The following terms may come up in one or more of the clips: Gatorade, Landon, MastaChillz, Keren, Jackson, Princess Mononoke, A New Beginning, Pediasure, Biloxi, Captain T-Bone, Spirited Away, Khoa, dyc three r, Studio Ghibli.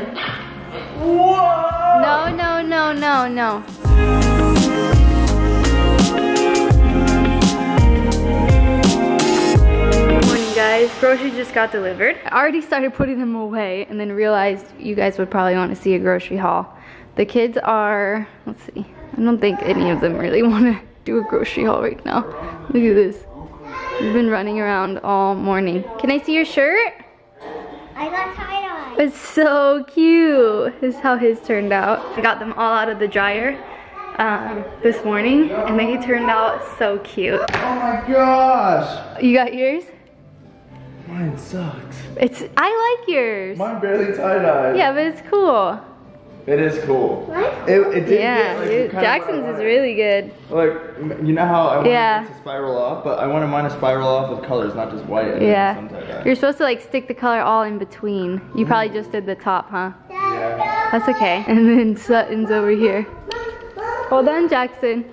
Jackson. Whoa! No, no, no, no, no. Guys, groceries just got delivered. I already started putting them away and then realized you guys would probably want to see a grocery haul. The kids are, let's see, I don't think any of them really want to do a grocery haul right now. Look at this. We've been running around all morning. Can I see your shirt? I got tie-dye. It's so cute. This is how his turned out. I got them all out of the dryer this morning and they turned out so cute. Oh my gosh. You got yours? Mine sucks. I like yours. Mine barely tie-dyed. Yeah, but it's cool. It is cool. What? It did. Yeah, get, like, Jackson's is really good. Like, you know how I want it to spiral off, but I wanted mine to spiral off with colors, not just white. Yeah. You're supposed to like stick the color all in between. You probably just did the top, huh? Yeah. That's okay. And then Sutton's over here. Hold on, Jackson.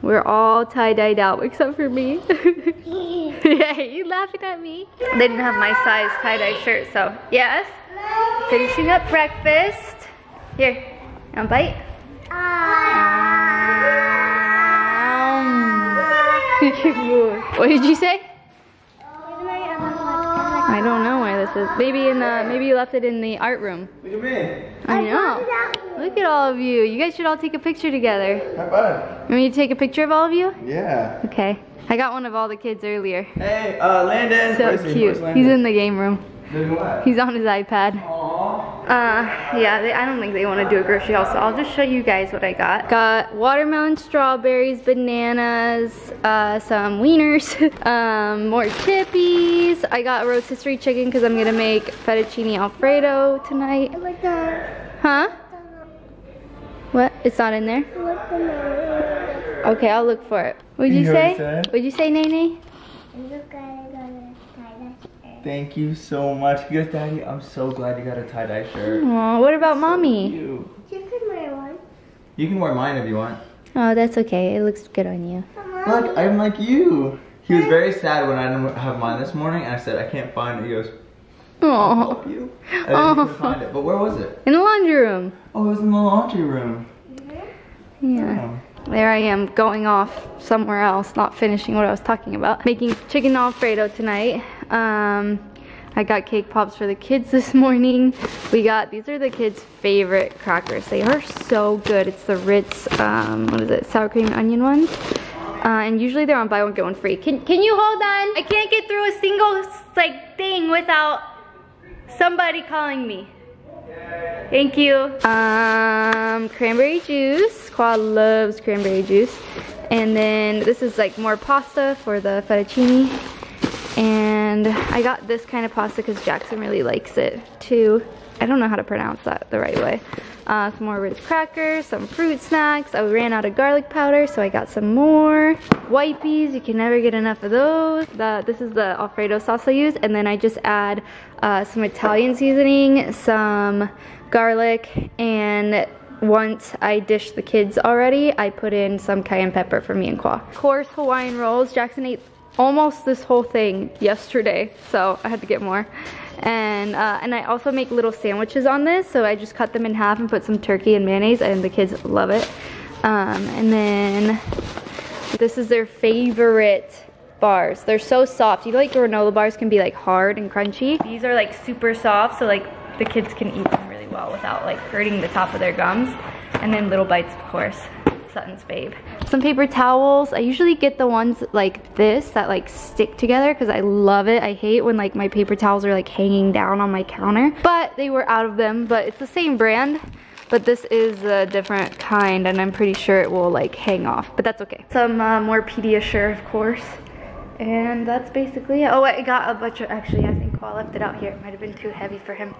We're all tie-dyed out except for me. Yeah, you laughing at me? They didn't have my size tie-dye shirt, so yes. Finishing up breakfast. Here, want a bite? What did you say? I don't know where this is. Maybe in the you left it in the art room. Look at me. I know. Look at all of you. You guys should all take a picture together. How about? You want me to take a picture of all of you? Yeah. Okay. I got one of all the kids earlier. Hey, Landon. So cute. He's in the game room. Doing what? He's on his iPad. Aww. Yeah, I don't think they want to do a grocery haul, so I'll just show you guys what I got. Got watermelon, strawberries, bananas, some wieners, more chippies. I got roast history chicken because I'm going to make fettuccine alfredo tonight. Oh my God. Huh? What? It's not in there? Okay, I'll look for it. What'd you say? What'd you say, Nene? Thank you so much. You guys, Daddy, I'm so glad you got a tie-dye shirt. Aw, what about Mommy? You can wear one. You can wear mine if you want. Oh, that's okay. It looks good on you. Look, I'm like you. He was very sad when I didn't have mine this morning. I said, I can't find it. He goes, I'll help you. I didn't even find it. But where was it? In the laundry room. Oh, it was in the laundry room. Yeah. Oh. There I am going off somewhere else, not finishing what I was talking about. Making chicken alfredo tonight. I got cake pops for the kids this morning. We got, these are the kids' favorite crackers. They are so good. It's the Ritz, what is it, sour cream and onion ones. And usually they're on buy one, get one free. Can you hold on? I can't get through a single like thing without somebody calling me. Thank you. Cranberry juice. Khoa loves cranberry juice. And then this is like more pasta for the fettuccine. And I got this kind of pasta because Jackson really likes it too. I don't know how to pronounce that the right way. Some more Ritz crackers, some fruit snacks. I ran out of garlic powder, so I got some more. Wipes, you can never get enough of those. This is the Alfredo sauce I use, and then I just add some Italian seasoning, some garlic, and once I dish the kids already, I put in some cayenne pepper for me and Khoa. Coarse Hawaiian rolls. Jackson ate almost this whole thing yesterday, so I had to get more. And I also make little sandwiches on this, so I just cut them in half and put some turkey and mayonnaise, and the kids love it. And then this is their favorite bars. They're so soft. You know, like granola bars can be like hard and crunchy. These are like super soft, so like the kids can eat them really well without like hurting the top of their gums. And then little bites, of course. Sutton's babe. Some paper towels. I usually get the ones like this that like stick together because I love it. I hate when like my paper towels are like hanging down on my counter, but they were out of them, but it's the same brand, but this is a different kind and I'm pretty sure it will like hang off, but that's okay. Some more Pediasure, of course. And that's basically it. Oh, I got a bunch of, actually I think Khoa left it out here. It might have been too heavy for him.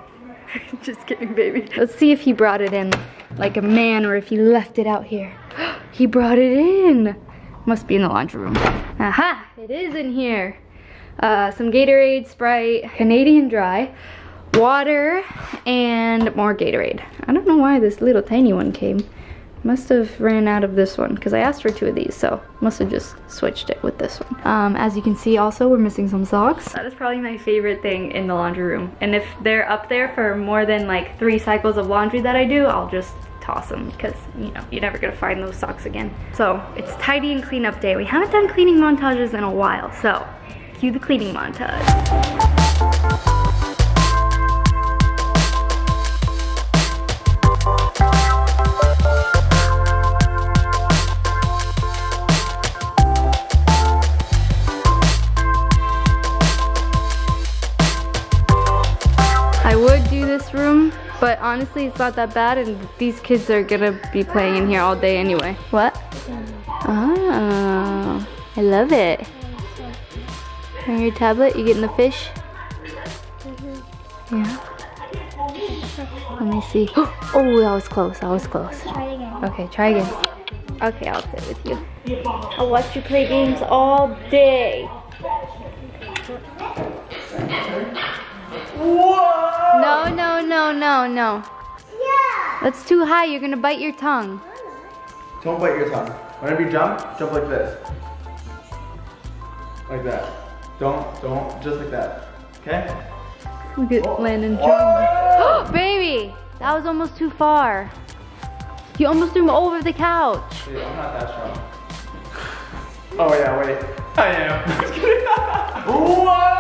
Just kidding, baby. Let's see if he brought it in like a man or if he left it out here. He brought it in. Must be in the laundry room. Aha, it is in here. Some Gatorade, Sprite, Canadian Dry, water, and more Gatorade. I don't know why this little tiny one came. Must have ran out of this one because I asked for 2 of these, so must have just switched it with this one. As you can see also, we're missing some socks. That is probably my favorite thing in the laundry room, and if they're up there for more than like 3 cycles of laundry that I do, I'll just toss them because, you know, you're never gonna find those socks again. So it's tidy and clean up day. We haven't done cleaning montages in a while, so cue the cleaning montage. Room, but honestly it's not that bad, and these kids are gonna be playing in here all day anyway. What? Oh, I love it. On your tablet, you getting the fish? Yeah. Let me see. Oh, that was close, that was close. Okay, try again. Okay, I'll sit with you. I'll watch you play games all day. Whoa! No, no, no, no, no. Yeah. That's too high. You're going to bite your tongue. Don't bite your tongue. Whenever you jump like this. Like that. Don't, just like that. Okay? Look at Landon jumping. Baby, that was almost too far. You almost threw him over the couch. Dude, I'm not that strong. Oh, yeah, wait. I am. Whoa!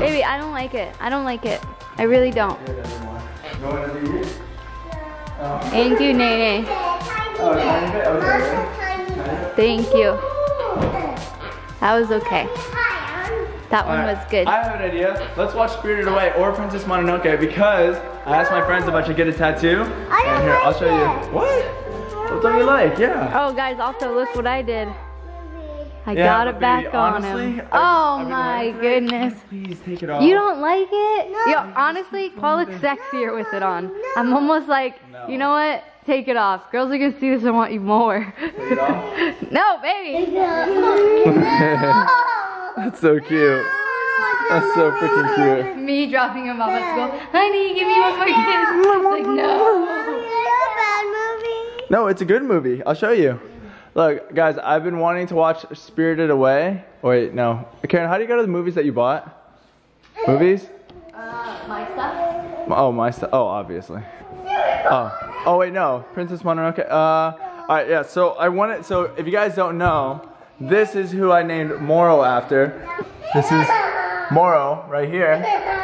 Baby, I don't like it. I don't like it. I really don't. Thank you, Nene. Thank you. That was okay. That one was good. I have an idea. Let's watch Spirited Away or Princess Mononoke because I asked my friends if I should get a tattoo. And here, I'll show you. What? What do you like? Yeah. Oh, guys, also look what I did. I got it back on him. Oh my goodness. Please take it off. You don't like it? No. Yo, honestly, Paul looks sexier with it on. No. I'm almost like, you know what? Take it off. Girls are going to see this and want you more. Take it off? No, baby. That's so cute. That's so freaking cute. Me dropping him off at school. Honey, give me one more kiss. It's like, no. Is it a bad movie? No, it's a good movie. I'll show you. Look, guys, I've been wanting to watch Spirited Away. Wait, no. Keren, how do you go to the movies that you bought? Movies? My stuff. Oh, my stuff. Oh, obviously. Oh. Oh, wait, no. Princess Mononoke. All right, yeah, so I wanted, so if you guys don't know, this is who I named Moro after. This is Moro right here.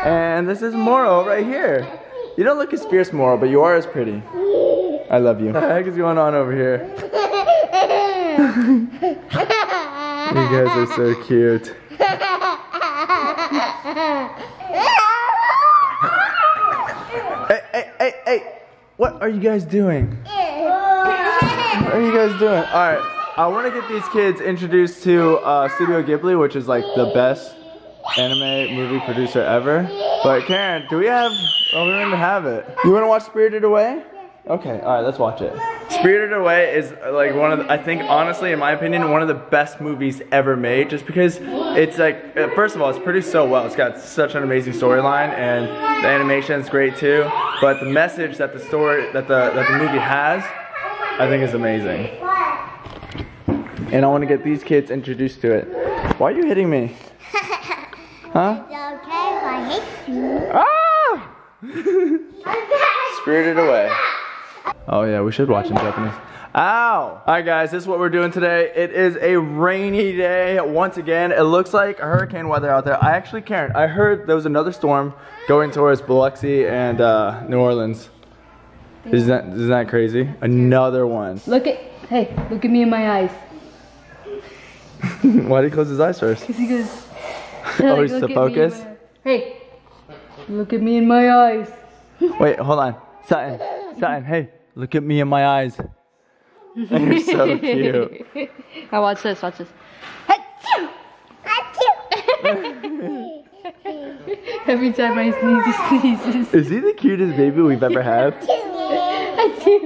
And this is Moro right here. You don't look as fierce, Moro, but you are as pretty. I love you. What the heck is going on over here? You guys are so cute. Hey, hey, hey, hey! What are you guys doing? What are you guys doing? Alright, I want to get these kids introduced to Studio Ghibli, which is like the best anime movie producer ever. But Keren, do we have... Oh, we don't even have it. You want to watch Spirited Away? Okay, alright, let's watch it. Spirited Away is like one of the, I think honestly in my opinion, one of the best movies ever made, just because it's like, first of all, it's produced so well. It's got such an amazing storyline and the animation's great too, but the message that the story, that the movie has, I think is amazing. And I want to get these kids introduced to it. Why are you hitting me? Huh? It's okay if I hit you. Ah! Spirited Away. Oh yeah, we should watch in Japanese. Ow! Alright guys, this is what we're doing today. It is a rainy day once again. It looks like hurricane weather out there. Keren, I heard there was another storm going towards Biloxi and New Orleans. Isn't that crazy? Another one. Look at, hey, look at me in my eyes. Why did he close his eyes first? Because he goes, oh, he's to focus? Hey, look at me in my eyes. Wait, hold on. Sutton, hey. Look at me in my eyes. You're so cute. Now watch this, watch this. Every time I sneeze, he sneezes. Is he the cutest baby we've ever had? He's the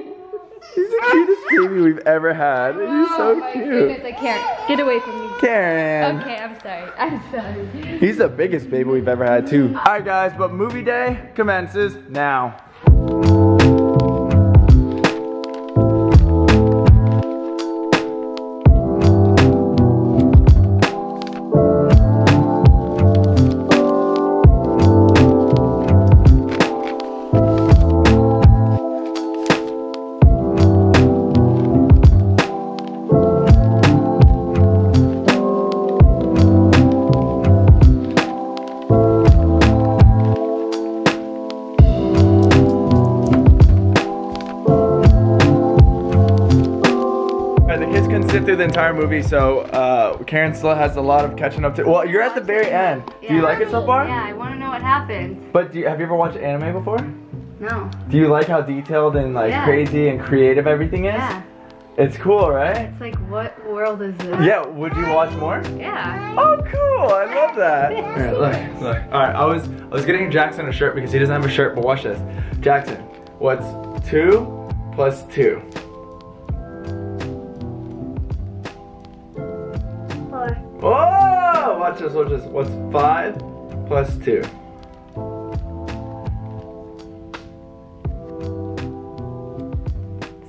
cutest baby we've ever had. He's so cute. Goodness, I can't. Get away from me. Keren. Okay, I'm sorry. I'm sorry. He's the biggest baby we've ever had, too. All right, guys, but movie day commences now. it through the entire movie, so Keren still has a lot of catching up to. Well, you're at the very end. Yeah, do you like it so far? Yeah, I want to know what happened. But have you ever watched anime before? No. Do you like how detailed and like crazy and creative everything is? Yeah. It's cool, right? It's like, what world is this? Yeah, would you watch more? Yeah. Oh, cool, I love that. All right, look. All right, I was getting Jackson a shirt because he doesn't have a shirt, but watch this. Jackson, what's 2 plus 2? 4. Whoa, watch this, watch this. What's 5 plus 2?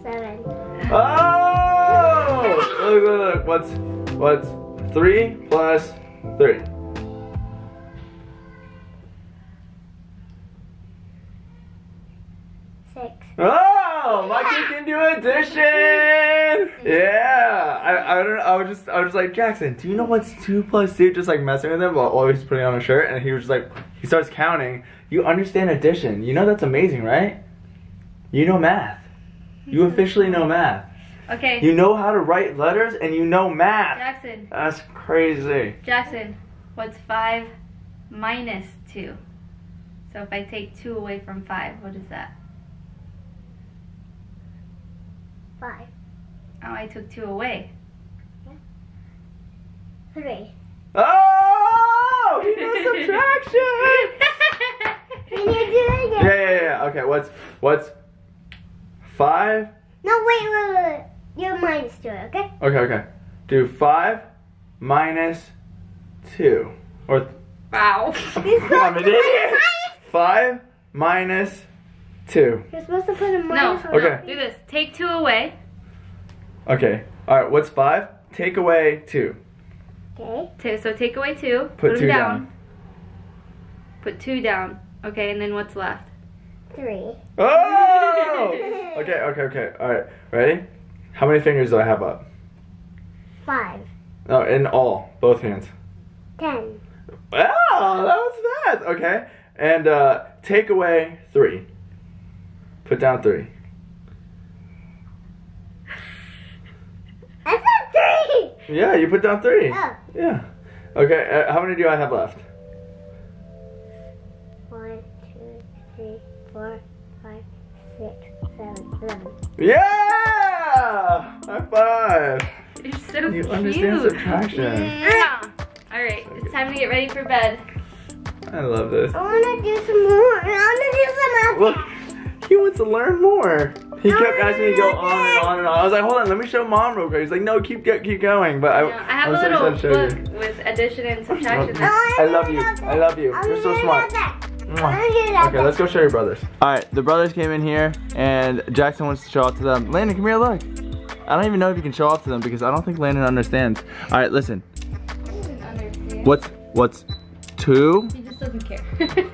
7. Oh! Look, look, look. What's 3 plus 3? 6. Oh, Mikey can do addition! Yeah! I don't know, I was just like, Jackson, do you know what's 2 plus 2? Just like messing with him while always putting on a shirt, and he was just like, he starts counting. You understand addition. You know that's amazing, right? You know math. You officially know math. Okay. You know how to write letters and you know math. Jackson. That's crazy. Jackson, what's 5 minus 2? So if I take 2 away from 5, what is that? 5. Oh, I took 2 away. Yeah. 3. Oh! You know subtraction! Can you do it? Yeah. Okay, what's 5? No, wait. You're minus 2, okay? Okay. Do 5 minus 2. Or... Wow. I'm an idiot. 5 minus 2. You're supposed to put a minus on. Okay. Do this. Take 2 away. Okay. Alright, what's 5? Take away 2. Okay. So take away 2. Put 2 down. Put 2 down. Okay, and then what's left? 3. Oh! Okay. All right, ready? How many fingers do I have up? 5. No, in all, both hands. 10. Wow, that was fast. Okay, and take away 3. Put down 3. I said 3. Yeah, you put down 3. Oh. Yeah. Okay, how many do I have left? 1, 2, 3, 4, 5, 6, 7, 11. Yeah! High five! You're so cute. You understand subtraction. Yeah. All right, it's time to get ready for bed. I love this. I want to do some more. I want to do some math. Look, he wants to learn more. He kept asking me to go on and on and on. I was like, hold on, let me show mom real quick. He's like, no, keep going. But I have a little book with addition and subtraction. I love you. I love you. You're so smart. Okay, let's go show your brothers. Alright, the brothers came in here and Jackson wants to show off to them. Landon, come here, look. I don't even know if you can show off to them because I don't think Landon understands. Alright, listen. What's 2? He just doesn't care.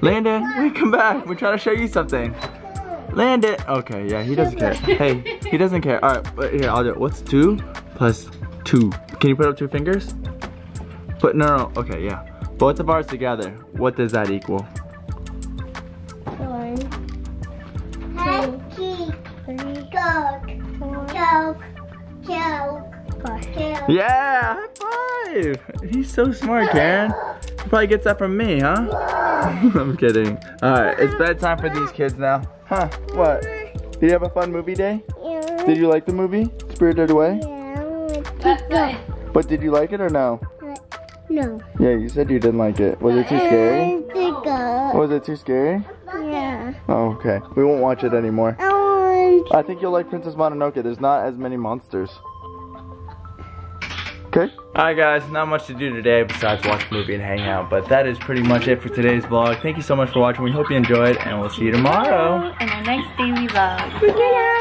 Landon, we come back. We're trying to show you something. Landon. Okay, yeah, he doesn't care. Hey, he doesn't care. Alright, here, I'll do it. What's 2 plus 2? Can you put up 2 fingers? But no, okay, yeah. Both of ours together, what does that equal? 4. Yeah, high five! He's so smart, Keren. He probably gets that from me, huh? I'm kidding. Alright, it's bedtime for these kids now. Huh, what? Did you have a fun movie day? Yeah. Did you like the movie, Spirited Away? Yeah. But did you like it or no? No. Yeah, you said you didn't like it. Was it too scary? No. Was it too scary? Yeah. Oh, okay. We won't watch it anymore. I think you'll like Princess Mononoke. There's not as many monsters. Okay. Alright guys, not much to do today besides watch a movie and hang out. But that is pretty much it for today's vlog. Thank you so much for watching. We hope you enjoyed and we'll see you tomorrow. In our next daily vlog.